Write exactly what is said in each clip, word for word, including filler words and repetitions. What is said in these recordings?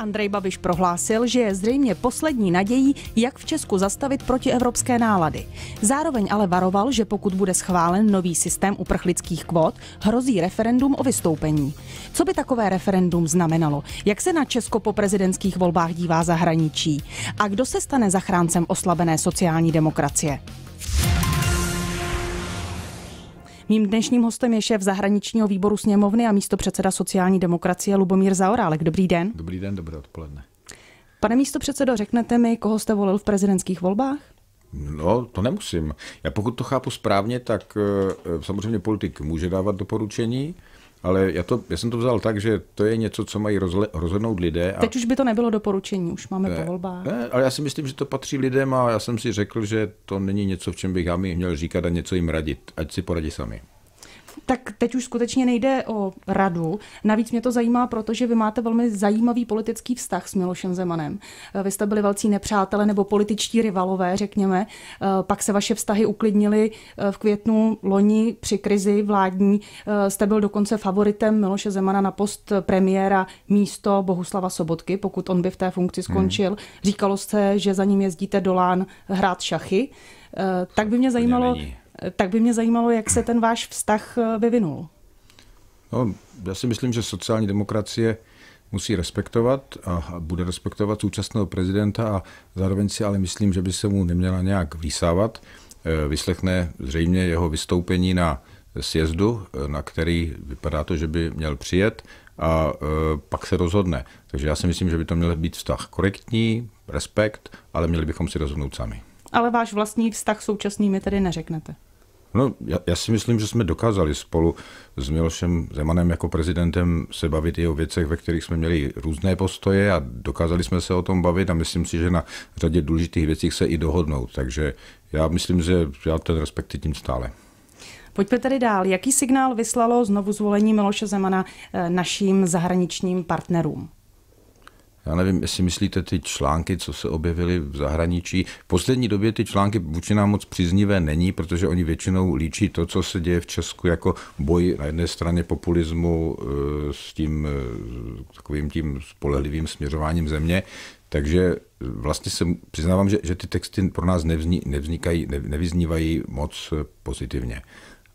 Andrej Babiš prohlásil, že je zřejmě poslední nadějí, jak v Česku zastavit protievropské nálady. Zároveň ale varoval, že pokud bude schválen nový systém uprchlických kvót, hrozí referendum o vystoupení. Co by takové referendum znamenalo? Jak se na Česko po prezidentských volbách dívá zahraničí? A kdo se stane zachráncem oslabené sociální demokracie? Mým dnešním hostem je šéf zahraničního výboru sněmovny a místopředseda sociální demokracie Lubomír Zaorálek. Dobrý den. Dobrý den, dobré odpoledne. Pane místopředsedo, řeknete mi, koho jste volil v prezidentských volbách? No, to nemusím. Já pokud to chápu správně, tak samozřejmě politik může dávat doporučení, ale já, to, já jsem to vzal tak, že to je něco, co mají rozle, rozhodnout lidé. A... Teď už by to nebylo doporučení, už máme ne, po volbách. Ne, ale já si myslím, že to patří lidem a já jsem si řekl, že to není něco, v čem bych já měl říkat a něco jim radit, ať si poradí sami. Tak teď už skutečně nejde o radu. Navíc mě to zajímá, protože vy máte velmi zajímavý politický vztah s Milošem Zemanem. Vy jste byli velcí nepřátelé nebo političtí rivalové, řekněme. Pak se vaše vztahy uklidnily v květnu loni při krizi vládní. Jste byl dokonce favoritem Miloše Zemana na post premiéra místo Bohuslava Sobotky, pokud on by v té funkci skončil. Hmm. Říkalo se, že za ním jezdíte do Lán hrát šachy. Tak by mě zajímalo... Tak by mě zajímalo, jak se ten váš vztah vyvinul. No, já si myslím, že sociální demokracie musí respektovat a bude respektovat současného prezidenta a zároveň si ale myslím, že by se mu neměla nějak vlísávat. Vyslechne zřejmě jeho vystoupení na sjezdu, na který vypadá to, že by měl přijet a pak se rozhodne. Takže já si myslím, že by to měl být vztah korektní, respekt, ale měli bychom si rozhodnout sami. Ale váš vlastní vztah současný mi tedy neřeknete. No, já, já si myslím, že jsme dokázali spolu s Milošem Zemanem jako prezidentem se bavit i o věcech, ve kterých jsme měli různé postoje a dokázali jsme se o tom bavit a myslím si, že na řadě důležitých věcí se i dohodnout. Takže já myslím, že já ten respekt tím stále. Pojďme tedy dál. Jaký signál vyslalo znovu zvolení Miloše Zemana našim zahraničním partnerům? Já nevím, jestli myslíte ty články, co se objevily v zahraničí. V poslední době ty články vůči nám moc příznivé není, protože oni většinou líčí to, co se děje v Česku jako boj na jedné straně populismu s tím takovým tím spolehlivým směřováním země. Takže vlastně se přiznávám, že, že ty texty pro nás nevzni, nevznikají, ne, nevyznívají moc pozitivně.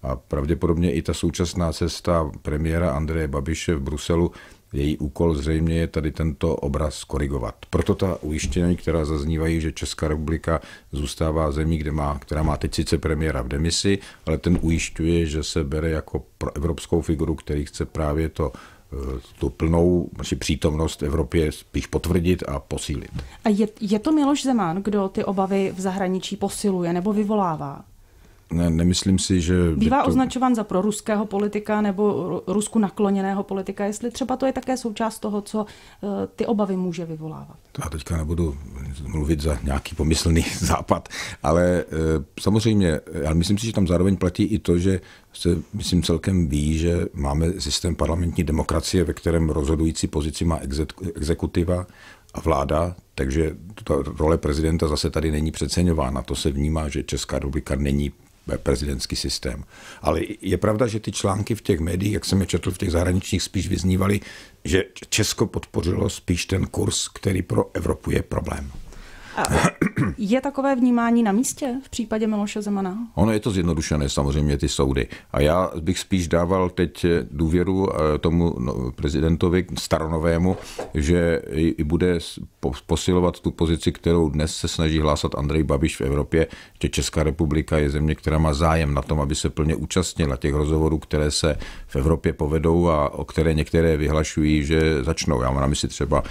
A pravděpodobně i ta současná cesta premiéra Andreje Babiše v Bruselu, její úkol zřejmě je tady tento obraz korigovat. Proto ta ujištění, která zaznívají, že Česká republika zůstává zemí, kde má, která má teď sice premiéra v demisi, ale ten ujišťuje, že se bere jako proevropskou figuru, který chce právě to, tu plnou přítomnost v Evropě spíš potvrdit a posílit. A je, je to Miloš Zeman, kdo ty obavy v zahraničí posiluje nebo vyvolává? Ne, nemyslím si, že... Bývá to... označován za proruského politika nebo rusku nakloněného politika, jestli třeba to je také součást toho, co ty obavy může vyvolávat. Já teďka nebudu mluvit za nějaký pomyslný západ, ale samozřejmě, já myslím si, že tam zároveň platí i to, že se, myslím, celkem ví, že máme systém parlamentní demokracie, ve kterém rozhodující pozici má exekutiva a vláda, takže ta role prezidenta zase tady není přeceňována. To se vnímá, že Česká republika není prezidentský systém. Ale je pravda, že ty články v těch médiích, jak jsem je četl v těch zahraničních, spíš vyznívaly, že Česko podpořilo spíš ten kurz, který pro Evropu je problém. A je takové vnímání na místě v případě Miloše Zemana? Ono je to zjednodušené, samozřejmě ty soudy. A já bych spíš dával teď důvěru tomu prezidentovi staronovému, že bude posilovat tu pozici, kterou dnes se snaží hlásat Andrej Babiš v Evropě, že Česká republika je země, která má zájem na tom, aby se plně účastnila těch rozhovorů, které se v Evropě povedou a o které některé vyhlašují, že začnou. Já mám na mysli třeba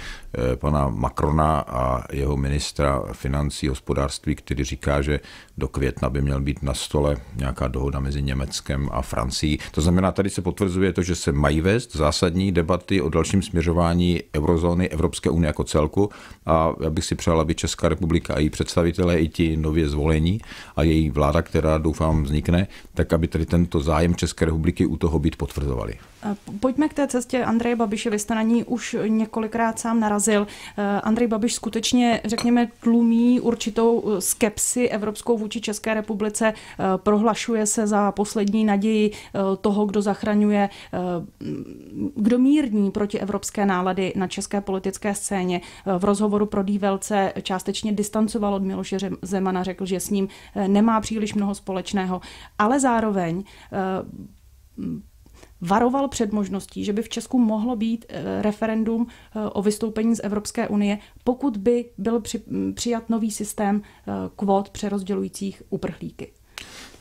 pana Macrona a jeho ministra financí, hospodářství, který říká, že do května by měl být na stole nějaká dohoda mezi Německem a Francií. To znamená, tady se potvrzuje to, že se mají vést zásadní debaty o dalším směřování eurozóny, Evropské unie jako celku a já bych si přál, aby Česká republika a její představitelé, i ti nově zvolení a její vláda, která doufám vznikne, tak aby tady tento zájem České republiky u toho být potvrzovali. Pojďme k té cestě Andreje Babiše, vy jste na ní už několikrát sám narazil. Andrej Babiš skutečně, řekněme, tlumí určitou skepsi evropskou vůči České republice, prohlašuje se za poslední naději toho, kdo zachraňuje, kdo mírní proti evropské nálady na české politické scéně. V rozhovoru pro Dývelce částečně distancoval od Miloše Zemana, řekl, že s ním nemá příliš mnoho společného, ale zároveň varoval před možností, že by v Česku mohlo být referendum o vystoupení z Evropské unie, pokud by byl při, přijat nový systém kvót přerozdělujících uprchlíky.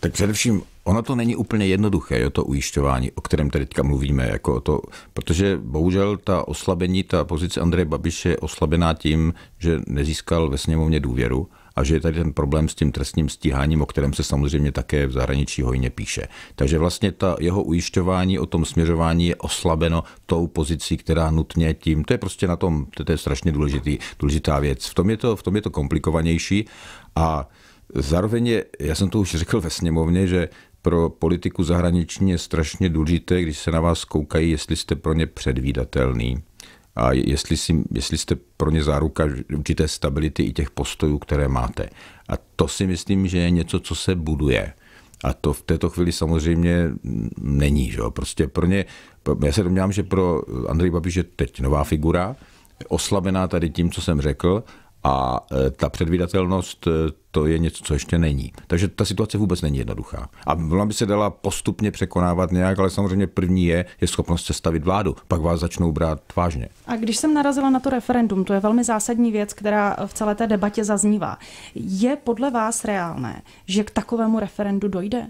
Tak především ono to není úplně jednoduché, jo, to ujišťování, o kterém tady teďka mluvíme, jako to, protože bohužel ta oslabení, ta pozice Andreje Babiše je oslabená tím, že nezískal ve sněmovně důvěru a že je tady ten problém s tím trestním stíháním, o kterém se samozřejmě také v zahraničí hojně píše. Takže vlastně ta jeho ujišťování o tom směřování je oslabeno tou pozicí, která nutně tím, to je prostě na tom, to je strašně důležitý, důležitá věc. V tom je to, v tom je to komplikovanější a zároveň je, já jsem to už řekl ve sněmovně, že pro politiku zahraniční je strašně důležité, když se na vás koukají, jestli jste pro ně předvídatelný a jestli, si, jestli jste pro ně záruka určité stability i těch postojů, které máte. A to si myslím, že je něco, co se buduje. A to v této chvíli samozřejmě není. Že? Prostě pro ně, já se domnívám, že pro Andreje Babiše je teď nová figura, oslabená tady tím, co jsem řekl, a ta předvídatelnost, to je něco, co ještě není. Takže ta situace vůbec není jednoduchá. A ona by se dala postupně překonávat nějak, ale samozřejmě první je, je schopnost sestavit vládu, pak vás začnou brát vážně. A když jsem narazila na to referendum, to je velmi zásadní věc, která v celé té debatě zaznívá. Je podle vás reálné, že k takovému referendu dojde?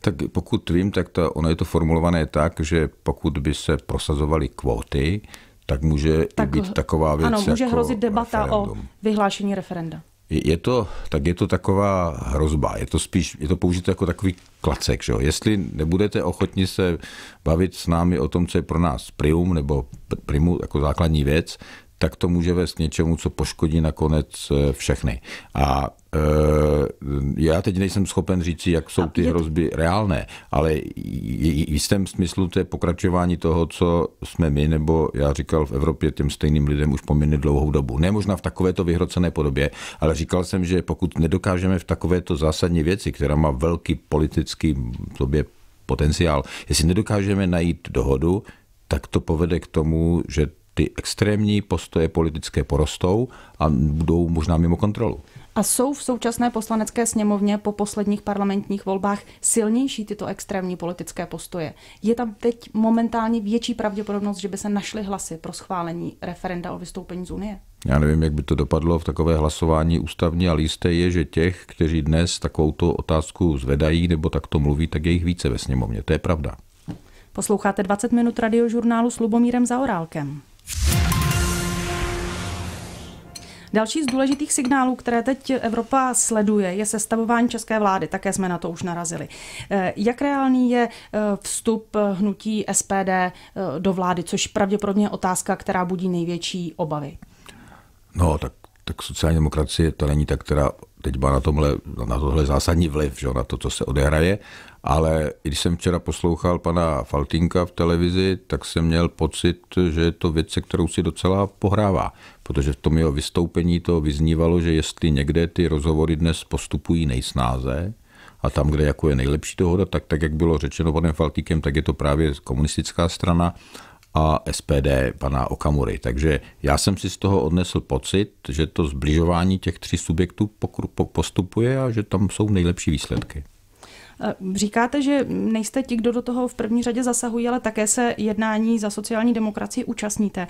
Tak pokud vím, tak to, ono je to formulované tak, že pokud by se prosazovaly kvóty, tak může tak, být taková věc. Ano, může jako hrozit debata referendum. O vyhlášení referenda. Je to, tak je to taková hrozba, je to spíš, je to použito jako takový klacek, že jo? Jestli nebudete ochotni se bavit s námi o tom, co je pro nás prium nebo primu jako základní věc, tak to může vést k něčemu, co poškodí nakonec všechny. A e, já teď nejsem schopen říct, jak jsou ty hrozby reálné, ale v jistém smyslu to je pokračování toho, co jsme my, nebo já říkal v Evropě těm stejným lidem už poměrně dlouhou dobu. Ne možná v takovéto vyhrocené podobě, ale říkal jsem, že pokud nedokážeme v takovéto zásadní věci, která má velký politický sobě potenciál, jestli nedokážeme najít dohodu, tak to povede k tomu, že ty extrémní postoje politické porostou a budou možná mimo kontrolu. A jsou v současné poslanecké sněmovně po posledních parlamentních volbách silnější tyto extrémní politické postoje? Je tam teď momentálně větší pravděpodobnost, že by se našly hlasy pro schválení referenda o vystoupení z Unie? Já nevím, jak by to dopadlo v takové hlasování ústavní, ale jisté je, že těch, kteří dnes takovouto otázku zvedají nebo takto mluví, tak je jich více ve sněmovně. To je pravda. Posloucháte dvacet minut Radiožurnálu s Lubomírem Zaorálkem. Další z důležitých signálů, které teď Evropa sleduje, je sestavování české vlády. Také jsme na to už narazili. Jak reálný je vstup hnutí S P D do vlády, což pravděpodobně je otázka, která budí největší obavy? No, tak, tak sociální demokracie to není ta, která teď má na tomhle, na tohle zásadní vliv, že, na to, co se odehraje. Ale když jsem včera poslouchal pana Faltýnka v televizi, tak jsem měl pocit, že je to věc, se kterou si docela pohrává. Protože v tom jeho vystoupení to vyznívalo, že jestli někde ty rozhovory dnes postupují nejsnáze a tam, kde jako je nejlepší dohoda, tak, tak jak bylo řečeno panem Faltýkem, tak je to právě komunistická strana a S P D pana Okamury. Takže já jsem si z toho odnesl pocit, že to zbližování těch tří subjektů postupuje a že tam jsou nejlepší výsledky. Říkáte, že nejste ti, kdo do toho v první řadě zasahují, ale také se jednání za sociální demokracii účastníte.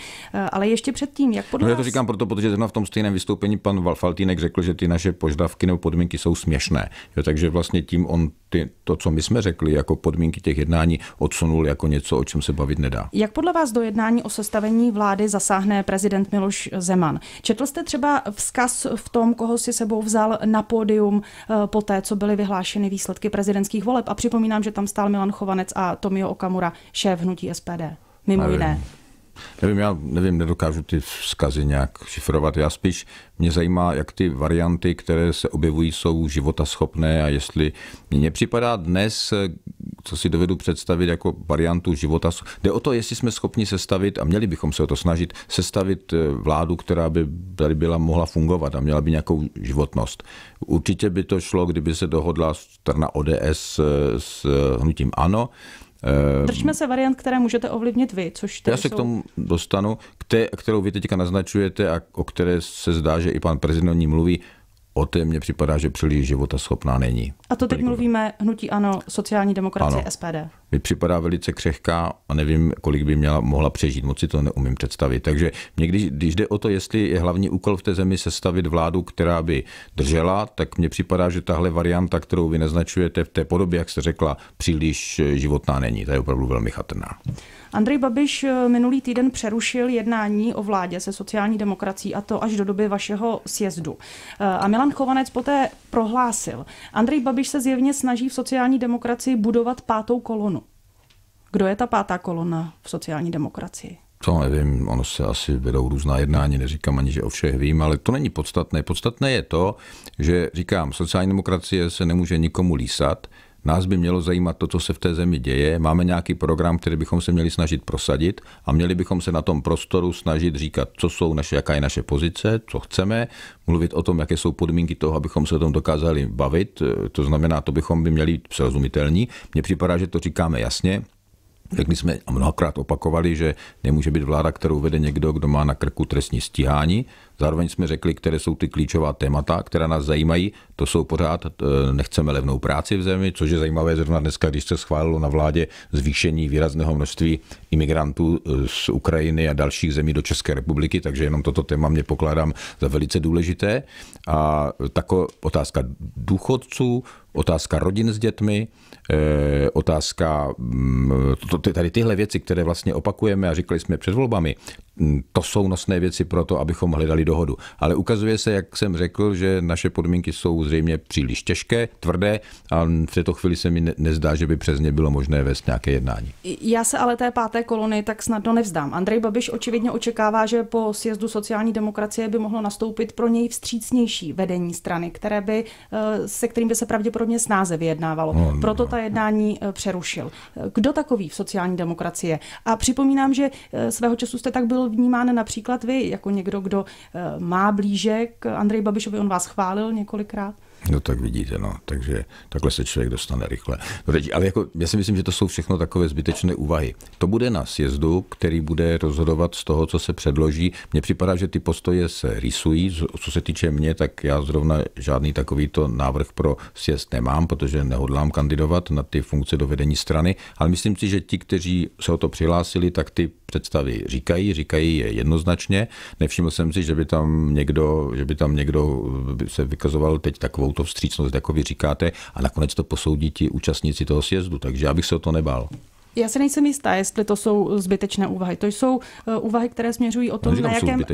Ale ještě předtím, jak podle no, vás... Já to říkám proto, protože zrovna v tom stejném vystoupení pan Faltýnek řekl, že ty naše požadavky nebo podmínky jsou směšné. Jo, takže vlastně tím on ty, to, co my jsme řekli, jako podmínky těch jednání odsunul jako něco, o čem se bavit nedá. Jak podle vás do jednání o sestavení vlády zasáhne prezident Miloš Zeman? Četl jste třeba vzkaz v tom, koho si sebou vzal na pódium poté, co byly vyhlášeny výsledky prezidenta voleb, a připomínám, že tam stál Milan Chovanec a Tomio Okamura, šéf hnutí S P D. Mimo jiné. Nevím, já nevím, nedokážu ty vzkazy nějak šifrovat. Já spíš mě zajímá, jak ty varianty, které se objevují, jsou životaschopné a jestli mně připadá dnes, co si dovedu představit jako variantu života. Jde o to, jestli jsme schopni sestavit, a měli bychom se o to snažit, sestavit vládu, která by tady byla, mohla fungovat a měla by nějakou životnost. Určitě by to šlo, kdyby se dohodla strana O D S s hnutím ANO. Držme se variant, které můžete ovlivnit vy, což já se jsou... k tomu dostanu, kterou vy teďka naznačujete a o které se zdá, že i pan prezident o ní mluví. O té mně připadá, že příliš životaschopná není. A to teď Prý... mluvíme hnutí ANO, sociální demokracie, ano. S P D. Mi připadá velice křehká a nevím, kolik by měla, mohla přežít. Moc si to neumím představit. Takže mě, když, když jde o to, jestli je hlavní úkol v té zemi sestavit vládu, která by držela, tak mně připadá, že tahle varianta, kterou vy naznačujete v té podobě, jak jste řekla, příliš životná není. Ta je opravdu velmi chatrná. Andrej Babiš minulý týden přerušil jednání o vládě se sociální demokracií, a to až do doby vašeho sjezdu. A Milan Chovanec poté prohlásil: Andrej Babiš se zjevně snaží v sociální demokracii budovat pátou kolonu. Kdo je ta pátá kolona v sociální demokracii? To nevím, ono se asi vedou různá jednání, neříkám ani, že o všech vím, ale to není podstatné. Podstatné je to, že říkám, sociální demokracie se nemůže nikomu lísat. Nás by mělo zajímat to, co se v té zemi děje. Máme nějaký program, který bychom se měli snažit prosadit a měli bychom se na tom prostoru snažit říkat, co jsou naše, jaká je naše pozice, co chceme, mluvit o tom, jaké jsou podmínky toho, abychom se o tom dokázali bavit. To znamená, to bychom by měli být srozumitelní. Mně připadá, že to říkáme jasně. Tak my jsme mnohokrát opakovali, že nemůže být vláda, kterou vede někdo, kdo má na krku trestní stíhání. Zároveň jsme řekli, které jsou ty klíčová témata, která nás zajímají. To jsou pořád, nechceme levnou práci v zemi, což je zajímavé zrovna dneska, když se schválilo na vládě zvýšení výrazného množství imigrantů z Ukrajiny a dalších zemí do České republiky, takže jenom toto téma mě pokládám za velice důležité. A tako otázka důchodců, otázka rodin s dětmi, otázka, tady tyhle věci, které vlastně opakujeme a říkali jsme před volbami, to jsou nosné věci pro to, abychom hledali dohodu. Ale ukazuje se, jak jsem řekl, že naše podmínky jsou zřejmě příliš těžké, tvrdé a v této chvíli se mi nezdá, že by přes ně bylo možné vést nějaké jednání. Já se ale té páté kolony tak snadno nevzdám. Andrej Babiš očividně očekává, že po sjezdu sociální demokracie by mohlo nastoupit pro něj vstřícnější vedení strany, které by, se kterým by se pravděpodobně snáze vyjednávalo. No, Proto no. ta jednání přerušil. Kdo takový v sociální demokracii? A připomínám, že svého času jste tak byl vnímán například vy, jako někdo, kdo má blíže k Andreji Babišovi, on vás chválil několikrát. No tak vidíte, no, takže takhle se člověk dostane rychle. No, ale jako, já si myslím, že to jsou všechno takové zbytečné úvahy. To bude na sjezdu, který bude rozhodovat z toho, co se předloží. Mně připadá, že ty postoje se rysují. Co se týče mě, tak já zrovna žádný takovýto návrh pro sjezd nemám, protože nehodlám kandidovat na ty funkce do vedení strany, ale myslím si, že ti, kteří se o to přihlásili, tak ty představy říkají, říkají je jednoznačně. Nevšiml jsem si, že by tam někdo, že by tam někdo se vykazoval teď takovou to vstřícnost, jako vy říkáte, a nakonec to posoudí ti účastníci toho sjezdu, takže já bych se o to nebál. Já se nejsem jistá, jestli to jsou zbytečné úvahy. To jsou úvahy, které směřují o tom, na jakém,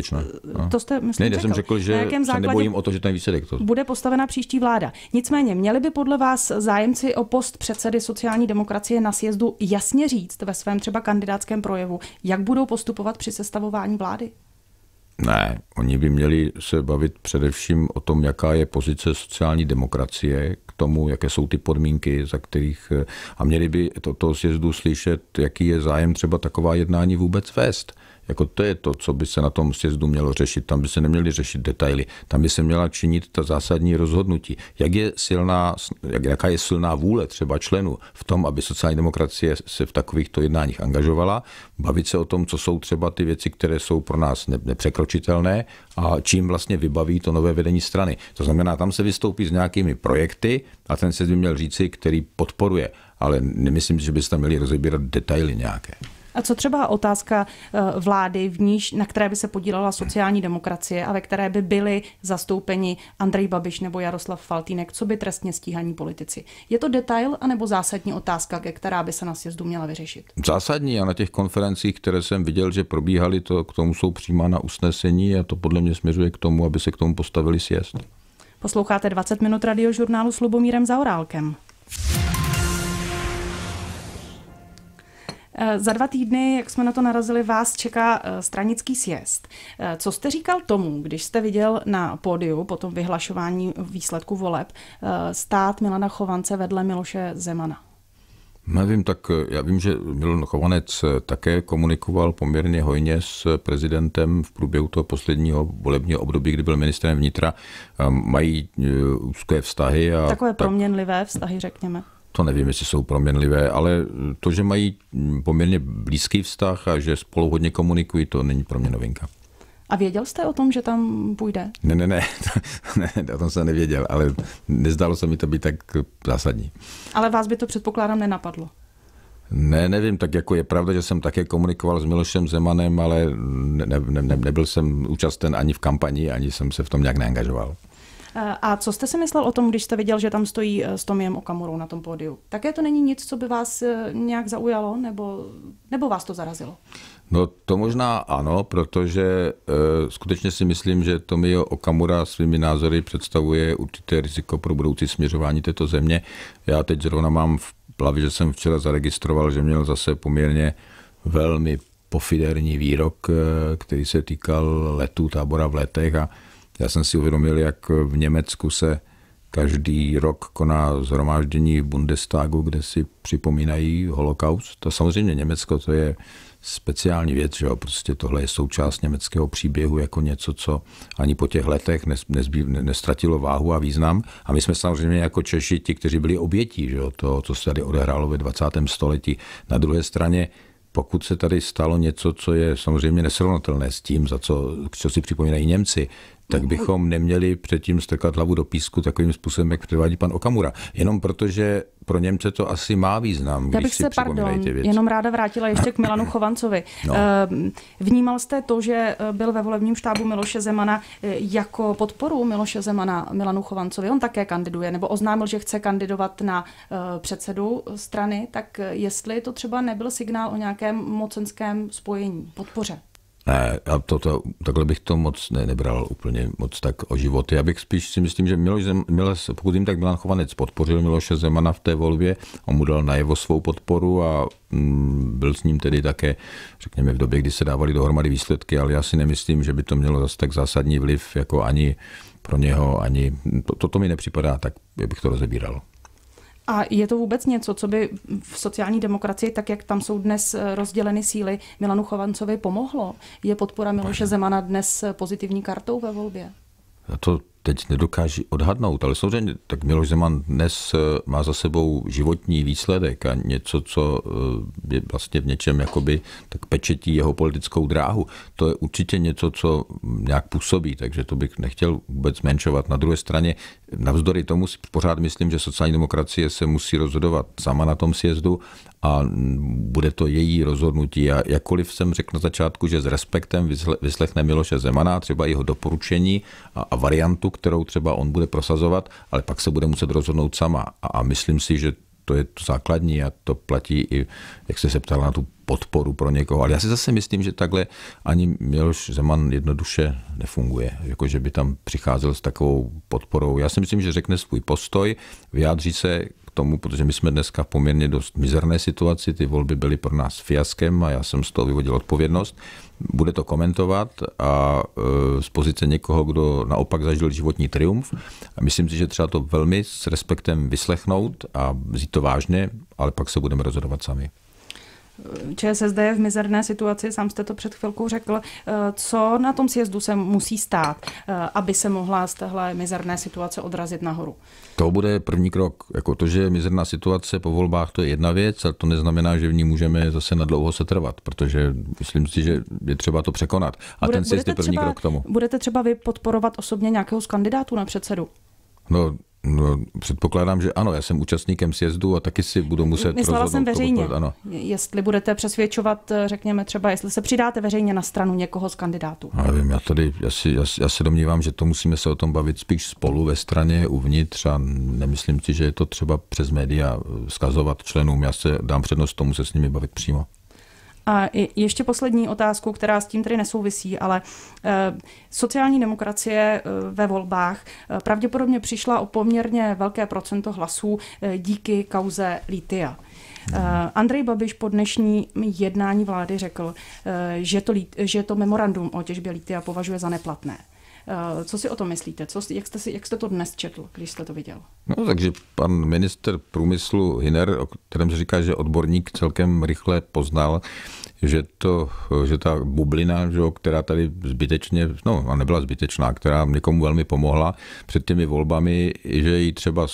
to jste, myslím, ne, já jsem řekl, že na jakém se nebojím o to, že ten výsledek to... bude postavena příští vláda. Nicméně, měli by podle vás zájemci o post předsedy sociální demokracie na sjezdu jasně říct ve svém třeba kandidátském projevu, jak budou postupovat při sestavování vlády? Ne, oni by měli se bavit především o tom, jaká je pozice sociální demokracie k tomu, jaké jsou ty podmínky, za kterých... A měli by toto sjezdu slyšet, jaký je zájem třeba taková jednání vůbec vést. Jako to je to, co by se na tom sjezdu mělo řešit. Tam by se neměly řešit detaily. Tam by se měla činit ta zásadní rozhodnutí. Jak je silná, jak, jaká je silná vůle třeba členů v tom, aby sociální demokracie se v takovýchto jednáních angažovala, bavit se o tom, co jsou třeba ty věci, které jsou pro nás nepřekročitelné a čím vlastně vybaví to nové vedení strany. To znamená, tam se vystoupí s nějakými projekty a ten sjezd by měl říci, který podporuje. Ale nemyslím, že by se tam měli rozebírat detaily nějaké. A co třeba otázka vlády, v níž, na které by se podílela sociální demokracie a ve které by byli zastoupeni Andrej Babiš nebo Jaroslav Faltýnek, co by trestně stíhaní politici? Je to detail anebo zásadní otázka, ke která by se na sjezdu měla vyřešit? Zásadní, a na těch konferencích, které jsem viděl, že probíhaly, to k tomu jsou přijímána usnesení a to podle mě směřuje k tomu, aby se k tomu postavili sjezd. Posloucháte dvacet minut Radiožurnálu s Lubomírem Zaorálkem. Za dva týdny, jak jsme na to narazili, vás čeká stranický sjezd. Co jste říkal tomu, když jste viděl na pódiu po tom vyhlašování výsledku voleb stát Milana Chovance vedle Miloše Zemana? Nevím, tak já vím, že Milan Chovanec také komunikoval poměrně hojně s prezidentem v průběhu toho posledního volebního období, kdy byl ministrem vnitra. Mají úzké vztahy. A takové tak... proměnlivé vztahy, řekněme. To nevím, jestli jsou proměnlivé, ale to, že mají poměrně blízký vztah a že spolu hodně komunikují, to není pro mě novinka. A věděl jste o tom, že tam půjde? Ne, ne, ne, ne, o tom jsem nevěděl, ale nezdálo se mi to být tak zásadní. Ale vás by to, předpokládám, nenapadlo? Ne, nevím, tak jako je pravda, že jsem také komunikoval s Milošem Zemanem, ale ne, ne, ne, nebyl jsem účasten ani v kampani, ani jsem se v tom nějak neangažoval. A co jste si myslel o tom, když jste viděl, že tam stojí s Tomiem Okamurou na tom pódiu? Také to není nic, co by vás nějak zaujalo, nebo, nebo vás to zarazilo? No to možná ano, protože e, skutečně si myslím, že Tomio Okamura svými názory představuje určité riziko pro budoucí směřování této země. Já teď zrovna mám v hlavě, že jsem včera zaregistroval, že měl zase poměrně velmi pofiderní výrok, e, který se týkal letů, tábora v Letech. A já jsem si uvědomil, jak v Německu se každý rok koná shromáždění v Bundestagu, kde si připomínají holokaust. A samozřejmě Německo to je speciální věc, že jo? Prostě tohle je součást německého příběhu jako něco, co ani po těch letech nezbýv, nestratilo váhu a význam. A my jsme samozřejmě jako Češi ti, kteří byli obětí, že jo? Toho, co se tady odehrálo ve dvacátém století. Na druhé straně, pokud se tady stalo něco, co je samozřejmě nesrovnatelné s tím, za co, co si připomínají Němci, tak bychom neměli předtím strkat hlavu do písku takovým způsobem, jak předvádí pan Okamura. Jenom protože pro Němce to asi má význam, když si připomínají ty věci. Jenom ráda vrátila ještě k Milanu Chovancovi. No. Vnímal jste to, že byl ve volebním štábu Miloše Zemana, jako podporu Miloše Zemana Milanu Chovancovi? On také kandiduje, nebo oznámil, že chce kandidovat na předsedu strany, tak jestli to třeba nebyl signál o nějakém mocenském spojení, podpoře? Ne, a to, to, takhle bych to moc ne, nebral úplně moc tak o životy. Já bych spíš si myslím, že Miloš Zem, Miloš, pokud jim tak Milan Chovanec podpořil Miloše Zemana v té volbě, on mu dal najevo svou podporu a mm, byl s ním tedy také, řekněme, v době, kdy se dávaly dohromady výsledky, ale já si nemyslím, že by to mělo zase tak zásadní vliv jako ani pro něho, ani... To, to, to mi nepřipadá, tak bych to rozebíral. A je to vůbec něco, co by v sociální demokracii, tak jak tam jsou dnes rozděleny síly, Milanu Chovancovi pomohlo? Je podpora Miloše Zemana dnes pozitivní kartou ve volbě? Já to teď nedokážu odhadnout, ale samozřejmě tak Miloš Zeman dnes má za sebou životní výsledek a něco, co je vlastně v něčem jakoby tak pečetí jeho politickou dráhu. To je určitě něco, co nějak působí, takže to bych nechtěl vůbec zmenšovat. Na druhé straně, navzdory tomu si pořád myslím, že sociální demokracie se musí rozhodovat sama na tom sjezdu a bude to její rozhodnutí. A jakkoliv jsem řekl na začátku, že s respektem vyslechne Miloše Zemana, třeba jeho doporučení a, a variantu, kterou třeba on bude prosazovat, ale pak se bude muset rozhodnout sama. A, a myslím si, že to je to základní a to platí i, jak jste se ptala, na tu podporu pro někoho. Ale já si zase myslím, že takhle ani Miloš Zeman jednoduše nefunguje. Jako, že by tam přicházel s takovou podporou. Já si myslím, že řekne svůj postoj, vyjádří se k tomu, protože my jsme dneska v poměrně dost mizerné situaci, ty volby byly pro nás fiaskem a já jsem z toho vyvodil odpovědnost. Bude to komentovat a z pozice někoho, kdo naopak zažil životní triumf. A myslím si, že třeba to velmi s respektem vyslechnout a vzít to vážně, ale pak se budeme rozhodovat sami. Č S S D je v mizerné situaci, sám jste to před chvilkou řekl. Co na tom sjezdu se musí stát, aby se mohla z téhle mizerné situace odrazit nahoru? To bude první krok. Jako to, že je mizerná situace po volbách, to je jedna věc, ale to neznamená, že v ní můžeme zase nadlouho setrvat, protože myslím si, že je třeba to překonat. A bude, ten sjezd je první třeba, krok k tomu. Budete třeba vy podporovat osobně nějakého z kandidátů na předsedu? No, No, předpokládám, že ano, já jsem účastníkem sjezdu a taky si budu muset rozhodnout. Myslela jsem veřejně, ano. Jestli budete přesvědčovat, řekněme třeba, jestli se přidáte veřejně na stranu někoho z kandidátů. Já vím, já tady, já, si, já, já se domnívám, že to musíme se o tom bavit spíš spolu ve straně, uvnitř a nemyslím si, že je to třeba přes média vzkazovat členům. Já se dám přednost tomu se s nimi bavit přímo. A ještě poslední otázku, která s tím tedy nesouvisí, ale sociální demokracie ve volbách pravděpodobně přišla o poměrně velké procento hlasů díky kauze lithia. Uh, Andrej Babiš po dnešní jednání vlády řekl, uh, že, to, že to memorandum o těžbě lithia považuje za neplatné. Uh, co si o tom myslíte? Co, jak, jste si, jak jste to dnes četl, když jste to viděl? No, takže pan minister průmyslu Hüner, o kterém se říká, že odborník, celkem rychle poznal, že, to, že ta bublina, že, která tady zbytečně, no a nebyla zbytečná, která někomu velmi pomohla před těmi volbami, že ji třeba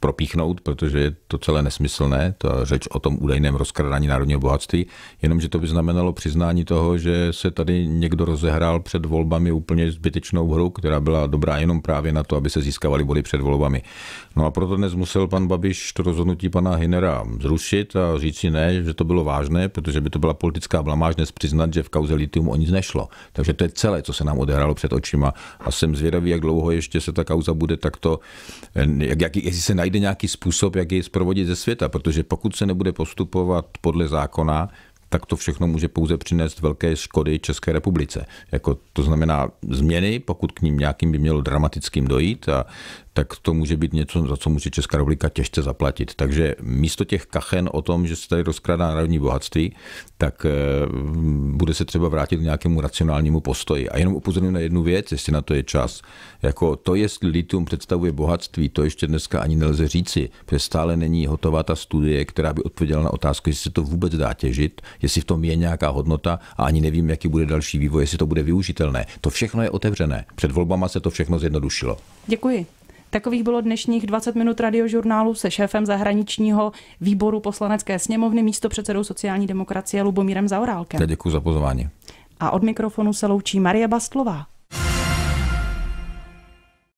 propíchnout, protože je to celé nesmyslné, ta řeč o tom údajném rozkradání národního bohatství, jenomže to by znamenalo přiznání toho, že se tady někdo rozehrál před volbami úplně zbytečnou hru, která byla dobrá jenom právě na to, aby se získávali body před volbami. No a proto dnes musel pan Babiš to rozhodnutí pana Hünera zrušit a říct si ne, že to bylo vážné, protože by to byla politická blamáž dnes přiznat, že v kauze lithium o nic nešlo. Takže to je celé, co se nám odehrálo před očima. A jsem zvědavý, jak dlouho ještě se ta kauza bude takto, jak jestli se najde nějaký způsob, jak ji zprovodit ze světa, protože pokud se nebude postupovat podle zákona, tak to všechno může pouze přinést velké škody České republice. Jako, to znamená změny, pokud k ním nějakým by mělo dramatickým dojít, a, tak to může být něco, za co může Česká republika těžce zaplatit. Takže místo těch kachen o tom, že se tady rozkrádá národní bohatství, tak e, bude se třeba vrátit k nějakému racionálnímu postoji. A jenom upozorňuji na jednu věc, jestli na to je čas. Jako to, jestli lithium představuje bohatství, to ještě dneska ani nelze říci, protože stále není hotová ta studie, která by odpověděla na otázku, jestli se to vůbec dá těžit, jestli v tom je nějaká hodnota, a ani nevím, jaký bude další vývoj, jestli to bude využitelné. To všechno je otevřené. Před volbama se to všechno zjednodušilo. Děkuji. Takových bylo dnešních dvacet minut Radiožurnálu se šéfem zahraničního výboru Poslanecké sněmovny, místopředsedou sociální demokracie Lubomírem Zaorálkem. Já děkuji za pozvání. A od mikrofonu se loučí Marie Bastlová.